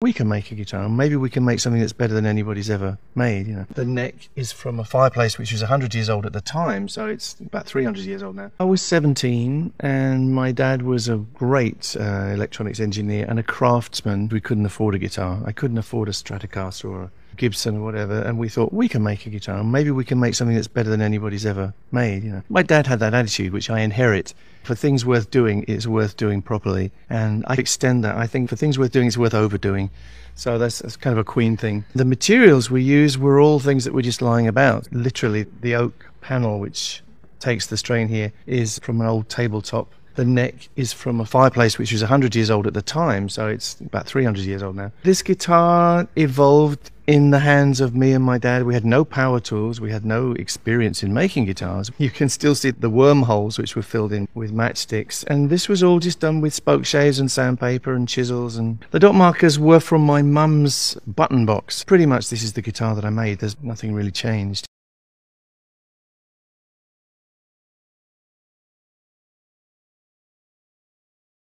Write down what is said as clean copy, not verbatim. we can make a guitar, and maybe we can make something that's better than anybody's ever made, you know. The neck is from a fireplace which was 100 years old at the time, so it's about 300 years old now. I was 17, and my dad was a great electronics engineer and a craftsman. We couldn't afford a guitar. I couldn't afford a Stratocaster or a Gibson or whatever, and we thought, we can make a guitar, and maybe we can make something that's better than anybody's ever made, you know. My dad had that attitude, which I inherit. For things worth doing, it's worth doing properly, and I extend that. I think for things worth doing, it's worth overdoing. So that's kind of a Queen thing. The materials we used were all things that were just lying about. Literally, the oak panel, which takes the strain here, is from an old tabletop. The neck is from a fireplace which was 100 years old at the time, so it's about 300 years old now. This guitar evolved in the hands of me and my dad. We had no power tools, we had no experience in making guitars. You can still see the wormholes which were filled in with matchsticks, and this was all just done with spoke shaves and sandpaper and chisels. And the dot markers were from my mum's button box. Pretty much this is the guitar that I made. There's nothing really changed.